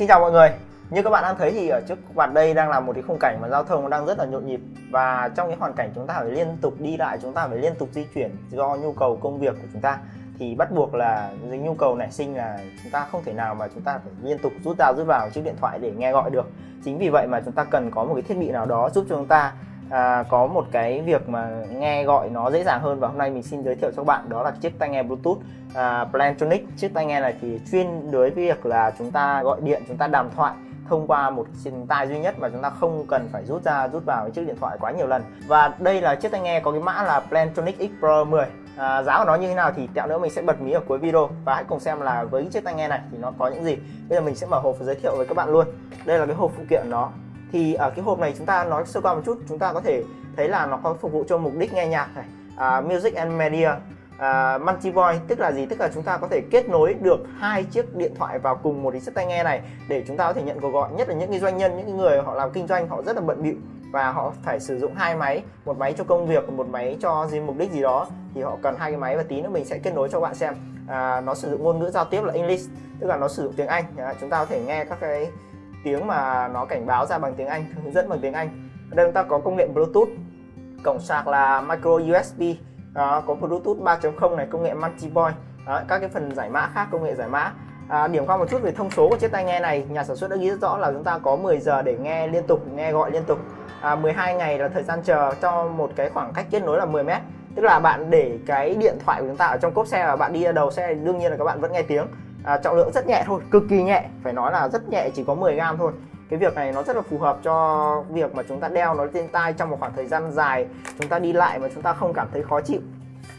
Xin chào mọi người. Như các bạn đang thấy thì ở trước mặt đây đang là một cái khung cảnh mà giao thông đang rất là nhộn nhịp, và trong cái hoàn cảnh chúng ta phải liên tục đi lại, chúng ta phải liên tục di chuyển do nhu cầu công việc của chúng ta, thì bắt buộc là những nhu cầu nảy sinh là chúng ta không thể nào mà chúng ta phải liên tục rút ra rút vào chiếc điện thoại để nghe gọi được. Chính vì vậy mà chúng ta cần có một cái thiết bị nào đó giúp cho chúng ta có một cái việc mà nghe gọi nó dễ dàng hơn. Và hôm nay mình xin giới thiệu cho các bạn đó là chiếc tai nghe Bluetooth Plantronics. Chiếc tai nghe này thì chuyên đối với việc là chúng ta gọi điện, chúng ta đàm thoại thông qua một chân tai duy nhất, mà chúng ta không cần phải rút ra rút vào cái chiếc điện thoại quá nhiều lần. Và đây là chiếc tai nghe có cái mã là Plantronics X Pro 10. Giá của nó như thế nào thì tẹo nữa mình sẽ bật mí ở cuối video, và hãy cùng xem là với chiếc tai nghe này thì nó có những gì. Bây giờ mình sẽ mở hộp và giới thiệu với các bạn luôn. Đây là cái hộp phụ kiện của nó. Thì ở cái hộp này chúng ta nói sơ qua một chút, chúng ta có thể thấy là nó có phục vụ cho mục đích nghe nhạc này, music and media, multi voice. Tức là gì? Tức là chúng ta có thể kết nối được hai chiếc điện thoại vào cùng một cái chiếc tai nghe này để chúng ta có thể nhận cuộc gọi. Nhất là những cái doanh nhân, những người họ làm kinh doanh, họ rất là bận bịu và họ phải sử dụng hai máy, một máy cho công việc, một máy cho mục đích gì đó, thì họ cần hai cái máy. Và tí nữa mình sẽ kết nối cho các bạn xem. Nó sử dụng ngôn ngữ giao tiếp là English, tức là nó sử dụng tiếng Anh. Chúng ta có thể nghe các cái tiếng mà nó cảnh báo ra bằng tiếng Anh, hướng dẫn bằng tiếng Anh. Ở đây chúng ta có công nghệ Bluetooth, cổng sạc là micro USB, có Bluetooth 3.0 này, công nghệ multi voice, các cái phần giải mã khác, công nghệ giải mã. Điểm qua một chút về thông số của chiếc tai nghe này, nhà sản xuất đã ghi rất rõ là chúng ta có 10 giờ để nghe liên tục, nghe gọi liên tục, 12 ngày là thời gian chờ cho một cái khoảng cách kết nối là 10 mét. Tức là bạn để cái điện thoại của chúng ta ở trong cốp xe và bạn đi ở đầu xe, đương nhiên là các bạn vẫn nghe tiếng. Trọng lượng rất nhẹ thôi, cực kỳ nhẹ, phải nói là rất nhẹ, chỉ có 10g thôi. Cái việc này nó rất là phù hợp cho việc mà chúng ta đeo nó trên tai trong một khoảng thời gian dài, chúng ta đi lại mà chúng ta không cảm thấy khó chịu.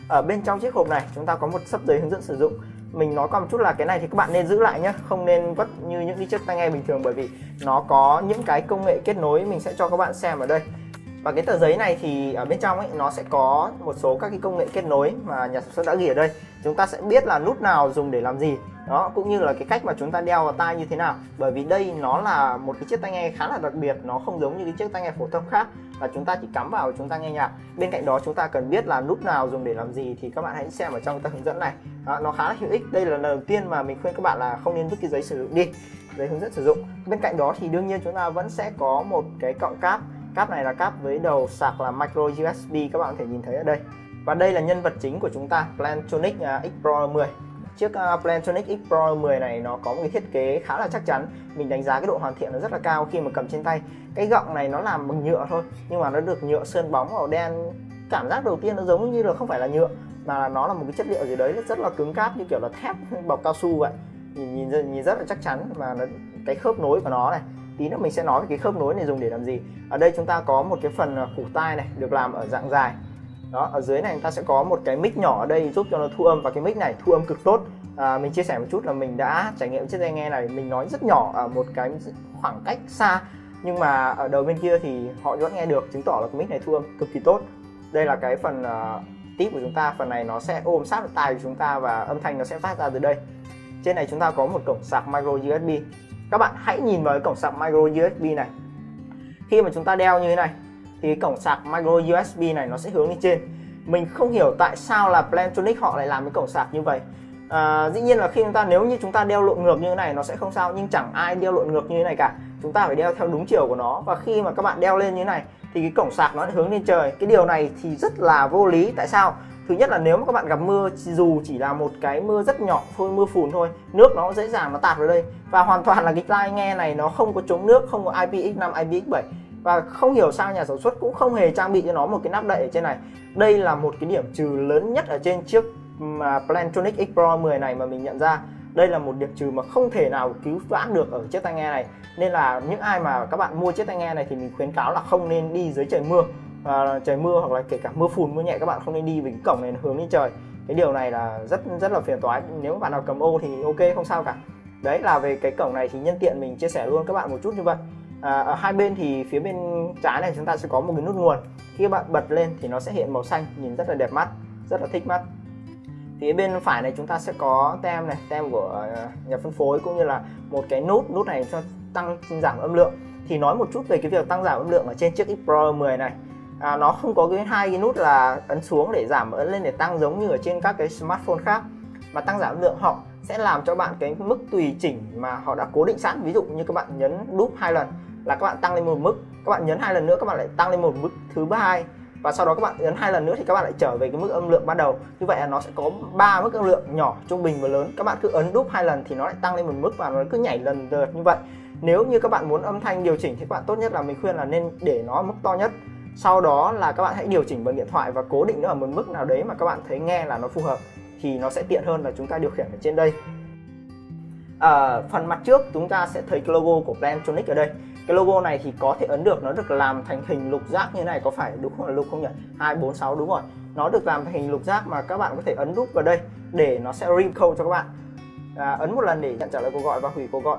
Ở bên trong chiếc hộp này chúng ta có một sấp giấy hướng dẫn sử dụng. Mình nói qua một chút là cái này thì các bạn nên giữ lại nhé, không nên vứt như những cái chiếc tai nghe bình thường, bởi vì nó có những cái công nghệ kết nối mình sẽ cho các bạn xem ở đây. Và cái tờ giấy này thì ở bên trong ấy, nó sẽ có một số các cái công nghệ kết nối mà nhà sản xuất đã ghi ở đây. Chúng ta sẽ biết là nút nào dùng để làm gì đó, cũng như là cái cách mà chúng ta đeo vào tai như thế nào. Bởi vì đây nó là một cái chiếc tai nghe khá là đặc biệt, nó không giống như cái chiếc tai nghe phổ thông khác là chúng ta chỉ cắm vào chúng ta nghe nhạc. Bên cạnh đó chúng ta cần biết là nút nào dùng để làm gì, thì các bạn hãy xem ở trong cái hướng dẫn này đó, nó khá là hữu ích. Đây là lần đầu tiên mà mình khuyên các bạn là không nên vứt cái giấy sử dụng đi, giấy hướng dẫn sử dụng. Bên cạnh đó thì đương nhiên chúng ta vẫn sẽ có một cái cọng cáp. Cáp này là cáp với đầu sạc là micro USB, các bạn có thể nhìn thấy ở đây. Và đây là nhân vật chính của chúng ta, Plantronics X Pro 10. Chiếc Plantronics X Pro 10 này nó có một cái thiết kế khá là chắc chắn. Mình đánh giá cái độ hoàn thiện nó rất là cao khi mà cầm trên tay. Cái gọng này nó làm bằng nhựa thôi, nhưng mà nó được nhựa sơn bóng màu đen. Cảm giác đầu tiên nó giống như là không phải là nhựa, mà nó là một cái chất liệu gì đấy rất là cứng cáp, như kiểu là thép bọc cao su vậy. Nhìn rất là chắc chắn, và cái khớp nối của nó này, tí nữa mình sẽ nói về cái khớp nối này dùng để làm gì. Ở đây chúng ta có một cái phần củ tai này được làm ở dạng dài đó. Ở dưới này chúng ta sẽ có một cái mic nhỏ ở đây giúp cho nó thu âm, và cái mic này thu âm cực tốt. Mình chia sẻ một chút là mình đã trải nghiệm chiếc tai nghe này, mình nói rất nhỏ ở một cái khoảng cách xa, nhưng mà ở đầu bên kia thì họ vẫn nghe được, chứng tỏ là cái mic này thu âm cực kỳ tốt. Đây là cái phần tip của chúng ta, phần này nó sẽ ôm sát vào tai của chúng ta và âm thanh nó sẽ phát ra từ đây. Trên này chúng ta có một cổng sạc micro USB. Các bạn hãy nhìn vào cái cổng sạc micro USB này. Khi mà chúng ta đeo như thế này thì cổng sạc micro USB này nó sẽ hướng lên trên. Mình không hiểu tại sao là Plantronics họ lại làm cái cổng sạc như vậy. Dĩ nhiên là khi chúng ta, nếu như chúng ta đeo lộn ngược như thế này nó sẽ không sao, nhưng chẳng ai đeo lộn ngược như thế này cả. Chúng ta phải đeo theo đúng chiều của nó, và khi mà các bạn đeo lên như thế này thì cái cổng sạc nó lại hướng lên trời. Cái điều này thì rất là vô lý. Tại sao? Thứ nhất là nếu mà các bạn gặp mưa, dù chỉ là một cái mưa rất nhỏ thôi, mưa phùn thôi, nước nó dễ dàng nó tạt vào đây. Và hoàn toàn là cái tai nghe này nó không có chống nước, không có IPX5, IPX7. Và không hiểu sao nhà sản xuất cũng không hề trang bị cho nó một cái nắp đậy ở trên này. Đây là một cái điểm trừ lớn nhất ở trên chiếc Plantronics X Pro 10 này mà mình nhận ra. Đây là một điểm trừ mà không thể nào cứu vãn được ở chiếc tai nghe này. Nên là những ai mà các bạn mua chiếc tai nghe này thì mình khuyến cáo là không nên đi dưới trời mưa. Trời mưa hoặc là kể cả mưa phùn, mưa nhẹ, các bạn không nên đi vì cái cổng này hướng lên trời. Cái điều này là rất là phiền toái. Nếu bạn nào cầm ô thì ok, không sao cả. Đấy là về cái cổng này, thì nhân tiện mình chia sẻ luôn các bạn một chút như vậy. Ở hai bên thì phía bên trái này chúng ta sẽ có một cái nút nguồn. Khi các bạn bật lên thì nó sẽ hiện màu xanh, nhìn rất là đẹp mắt, rất là thích mắt. Phía bên phải này chúng ta sẽ có tem này, tem của nhà phân phối, cũng như là một cái nút này cho tăng giảm âm lượng. Thì nói một chút về cái việc tăng giảm âm lượng ở trên chiếc X Pro 10 này. Nó không có hai cái nút là ấn xuống để giảm, ấn lên để tăng giống như ở trên các cái smartphone khác. Mà tăng giảm lượng họ sẽ làm cho bạn cái mức tùy chỉnh mà họ đã cố định sẵn. Ví dụ như các bạn nhấn đúp 2 lần là các bạn tăng lên một mức, các bạn nhấn 2 lần nữa các bạn lại tăng lên một mức thứ 2, và sau đó các bạn nhấn 2 lần nữa thì các bạn lại trở về cái mức âm lượng ban đầu. Như vậy là nó sẽ có 3 mức âm lượng: nhỏ, trung bình và lớn. Các bạn cứ ấn đúp 2 lần thì nó lại tăng lên một mức và nó cứ nhảy lần lượt như vậy. Nếu như các bạn muốn âm thanh điều chỉnh thì các bạn tốt nhất là mình khuyên là nên để nó ở mức to nhất. Sau đó là các bạn hãy điều chỉnh bằng điện thoại và cố định nó ở một mức nào đấy mà các bạn thấy nghe là nó phù hợp thì nó sẽ tiện hơn là chúng ta điều khiển ở trên đây. Ở phần mặt trước chúng ta sẽ thấy cái logo của Plantronics ở đây. Cái logo này thì có thể ấn được, nó được làm thành hình lục giác như này, có phải đúng không, lục không nhỉ? 246 đúng rồi. Nó được làm thành hình lục giác mà các bạn có thể ấn nút vào đây để nó sẽ recall cho các bạn. Ấn 1 lần để nhận trả lời cuộc gọi và hủy cuộc gọi.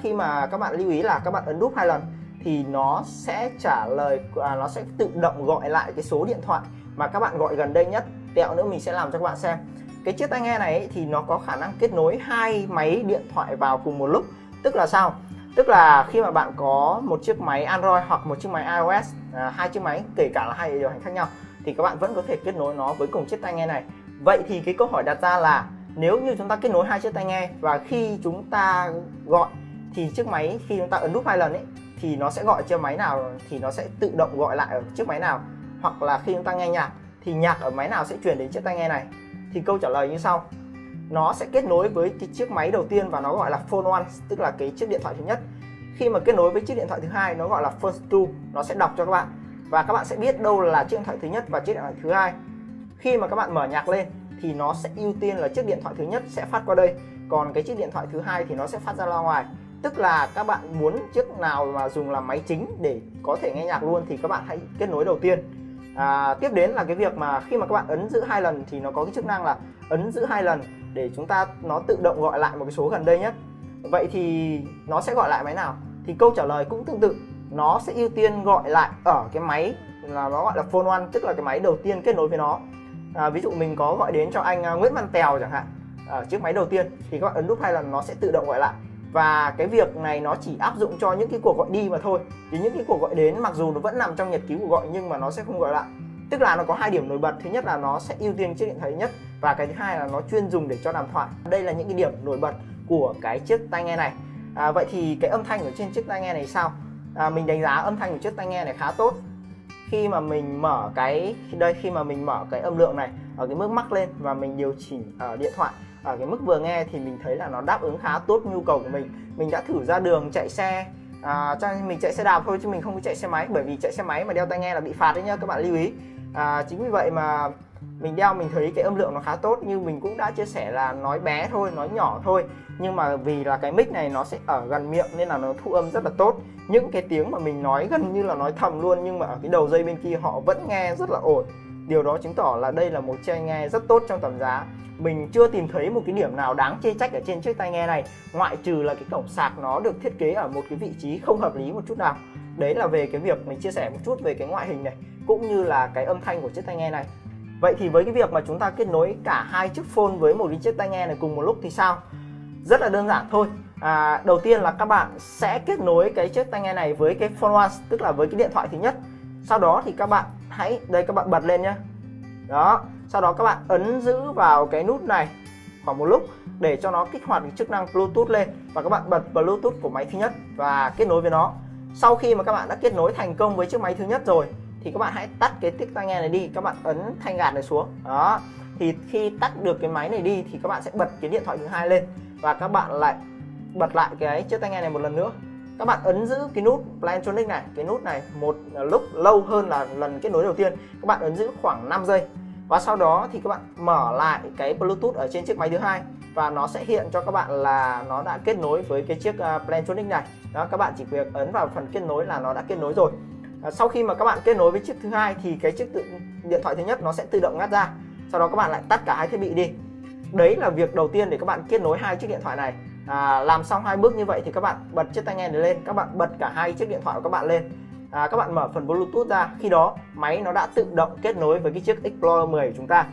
Khi mà các bạn lưu ý là các bạn ấn nút 2 lần thì nó sẽ trả lời, nó sẽ tự động gọi lại cái số điện thoại mà các bạn gọi gần đây nhất. Tẹo nữa mình sẽ làm cho các bạn xem. Cái chiếc tai nghe này ấy, thì nó có khả năng kết nối 2 máy điện thoại vào cùng một lúc. Tức là sao? Tức là khi mà bạn có một chiếc máy Android hoặc một chiếc máy iOS, 2 chiếc máy kể cả là 2 điều hành khác nhau, thì các bạn vẫn có thể kết nối nó với cùng chiếc tai nghe này. Vậy thì cái câu hỏi đặt ra là nếu như chúng ta kết nối 2 chiếc tai nghe và khi chúng ta gọi thì chiếc máy, khi chúng ta ấn nút 2 lần ấy, thì nó sẽ gọi chiếc máy nào thì nó sẽ tự động gọi lại ở chiếc máy nào, hoặc là khi chúng ta nghe nhạc thì nhạc ở máy nào sẽ truyền đến chiếc tai nghe này. Thì câu trả lời như sau: nó sẽ kết nối với cái chiếc máy đầu tiên và nó gọi là phone 1, tức là cái chiếc điện thoại thứ nhất. Khi mà kết nối với chiếc điện thoại thứ hai nó gọi là phone 2, nó sẽ đọc cho các bạn và các bạn sẽ biết đâu là chiếc điện thoại thứ nhất và chiếc điện thoại thứ hai. Khi mà các bạn mở nhạc lên thì nó sẽ ưu tiên là chiếc điện thoại thứ nhất sẽ phát qua đây, còn cái chiếc điện thoại thứ hai thì nó sẽ phát ra ngoài. Tức là các bạn muốn chiếc nào mà dùng làm máy chính để có thể nghe nhạc luôn thì các bạn hãy kết nối đầu tiên. Tiếp đến là cái việc mà khi mà các bạn ấn giữ 2 lần thì nó có cái chức năng là ấn giữ 2 lần để chúng ta nó tự động gọi lại một cái số gần đây nhất. Vậy thì nó sẽ gọi lại máy nào? Thì câu trả lời cũng tương tự, nó sẽ ưu tiên gọi lại ở cái máy là nó gọi là phone 1, tức là cái máy đầu tiên kết nối với nó. Ví dụ mình có gọi đến cho anh Nguyễn Văn Tèo chẳng hạn, ở chiếc máy đầu tiên thì các bạn ấn nút 2 lần nó sẽ tự động gọi lại. Và cái việc này nó chỉ áp dụng cho những cái cuộc gọi đi mà thôi, thì những cái cuộc gọi đến mặc dù nó vẫn nằm trong nhật ký cuộc gọi nhưng mà nó sẽ không gọi lại. Tức là nó có 2 điểm nổi bật: thứ nhất là nó sẽ ưu tiên chiếc điện thoại nhất, và cái thứ hai là nó chuyên dùng để cho đàm thoại. Đây là những cái điểm nổi bật của cái chiếc tai nghe này. Vậy thì cái âm thanh ở trên chiếc tai nghe này sao? Mình đánh giá âm thanh của chiếc tai nghe này khá tốt. Khi mà mình mở cái âm lượng này ở cái mức max lên và mình điều chỉnh ở điện thoại ở cái mức vừa nghe thì mình thấy là nó đáp ứng khá tốt nhu cầu của mình. Mình đã thử ra đường chạy xe, cho nên mình chạy xe đạp thôi chứ mình không có chạy xe máy, bởi vì chạy xe máy mà đeo tai nghe là bị phạt đấy nhá, các bạn lưu ý. Chính vì vậy mà mình đeo mình thấy cái âm lượng nó khá tốt. Như mình cũng đã chia sẻ là nói bé thôi, nói nhỏ thôi, nhưng mà vì là cái mic này nó sẽ ở gần miệng nên là nó thu âm rất là tốt. Những cái tiếng mà mình nói gần như là nói thầm luôn nhưng mà ở cái đầu dây bên kia họ vẫn nghe rất là ổn. Điều đó chứng tỏ là đây là một tai nghe rất tốt trong tầm giá. Mình chưa tìm thấy một cái điểm nào đáng chê trách ở trên chiếc tai nghe này, ngoại trừ là cái cổng sạc nó được thiết kế ở một cái vị trí không hợp lý một chút nào. Đấy là về cái việc mình chia sẻ một chút về cái ngoại hình này cũng như là cái âm thanh của chiếc tai nghe này. Vậy thì với cái việc mà chúng ta kết nối cả 2 chiếc phone với một cái chiếc tai nghe này cùng một lúc thì sao? Rất là đơn giản thôi. Đầu tiên là các bạn sẽ kết nối cái chiếc tai nghe này với cái phone 1, tức là với cái điện thoại thứ nhất. Sau đó thì các bạn hãy, đây các bạn bật lên nhé. Đó, sau đó các bạn ấn giữ vào cái nút này khoảng một lúc để cho nó kích hoạt cái chức năng Bluetooth lên, và các bạn bật Bluetooth của máy thứ nhất và kết nối với nó. Sau khi mà các bạn đã kết nối thành công với chiếc máy thứ nhất rồi thì các bạn hãy tắt cái chiếc tai nghe này đi, các bạn ấn thanh gạt này xuống. Đó, thì khi tắt được cái máy này đi thì các bạn sẽ bật cái điện thoại thứ hai lên và các bạn lại bật lại cái chiếc tai nghe này 1 lần nữa. Các bạn ấn giữ cái nút Plantronics này, cái nút này một lúc lâu hơn là lần kết nối đầu tiên. Các bạn ấn giữ khoảng 5 giây. Và sau đó thì các bạn mở lại cái Bluetooth ở trên chiếc máy thứ hai và nó sẽ hiện cho các bạn là nó đã kết nối với cái chiếc Plantronics này. Đó, các bạn chỉ việc ấn vào phần kết nối là nó đã kết nối rồi. Sau khi mà các bạn kết nối với chiếc thứ hai thì cái chiếc điện thoại thứ nhất nó sẽ tự động ngắt ra. Sau đó các bạn lại tắt cả 2 thiết bị đi. Đấy là việc đầu tiên để các bạn kết nối 2 chiếc điện thoại này. Làm xong 2 bước như vậy thì các bạn bật chiếc tai nghe này lên, các bạn bật cả 2 chiếc điện thoại của các bạn lên. Các bạn mở phần Bluetooth ra, khi đó máy nó đã tự động kết nối với cái chiếc Explorer 10 của chúng ta.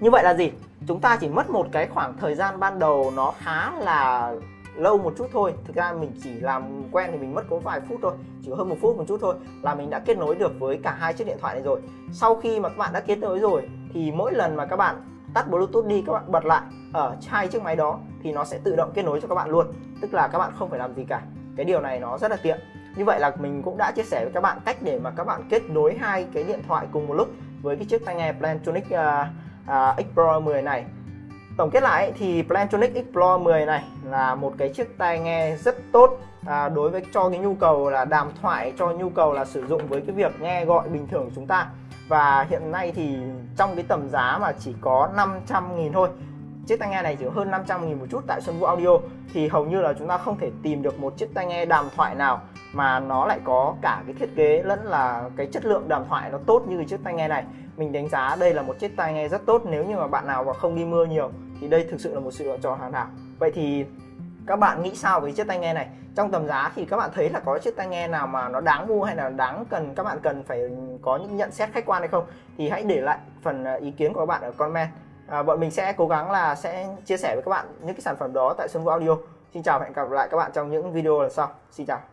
Như vậy là gì? Chúng ta chỉ mất một cái khoảng thời gian ban đầu nó khá là lâu một chút thôi. Thực ra mình chỉ làm quen thì mình mất có vài phút thôi, chỉ hơn 1 phút một chút thôi là mình đã kết nối được với cả 2 chiếc điện thoại này rồi. Sau khi mà các bạn đã kết nối rồi thì mỗi lần mà các bạn tắt Bluetooth đi, các bạn bật lại ở hai chiếc máy đó thì nó sẽ tự động kết nối cho các bạn luôn, tức là các bạn không phải làm gì cả. Cái điều này nó rất là tiện. Như vậy là mình cũng đã chia sẻ với các bạn cách để mà các bạn kết nối hai cái điện thoại cùng một lúc với cái chiếc tai nghe Plantronics X Pro 10 này. Tổng kết lại thì Plantronics X Pro 10 này là một cái chiếc tai nghe rất tốt đối với cho cái nhu cầu là đàm thoại, cho nhu cầu là sử dụng với cái việc nghe gọi bình thường của chúng ta. Và hiện nay thì trong cái tầm giá mà chỉ có 500.000 thôi, chiếc tai nghe này chỉ hơn 500.000 một chút tại Xuân Vũ Audio, thì hầu như là chúng ta không thể tìm được một chiếc tai nghe đàm thoại nào mà nó lại có cả cái thiết kế lẫn là cái chất lượng đàm thoại nó tốt như chiếc tai nghe này. Mình đánh giá đây là một chiếc tai nghe rất tốt, nếu như mà bạn nào mà không đi mưa nhiều thì đây thực sự là một sự lựa chọn hoàn hảo. Vậy thì các bạn nghĩ sao với chiếc tai nghe này? Trong tầm giá thì các bạn thấy là có chiếc tai nghe nào mà nó đáng mua hay là đáng cần, các bạn cần phải có những nhận xét khách quan hay không? Thì hãy để lại phần ý kiến của các bạn ở comment. Bọn mình sẽ cố gắng là sẽ chia sẻ với các bạn những cái sản phẩm đó tại Xuân Vũ Audio. Xin chào và hẹn gặp lại các bạn trong những video lần sau. Xin chào.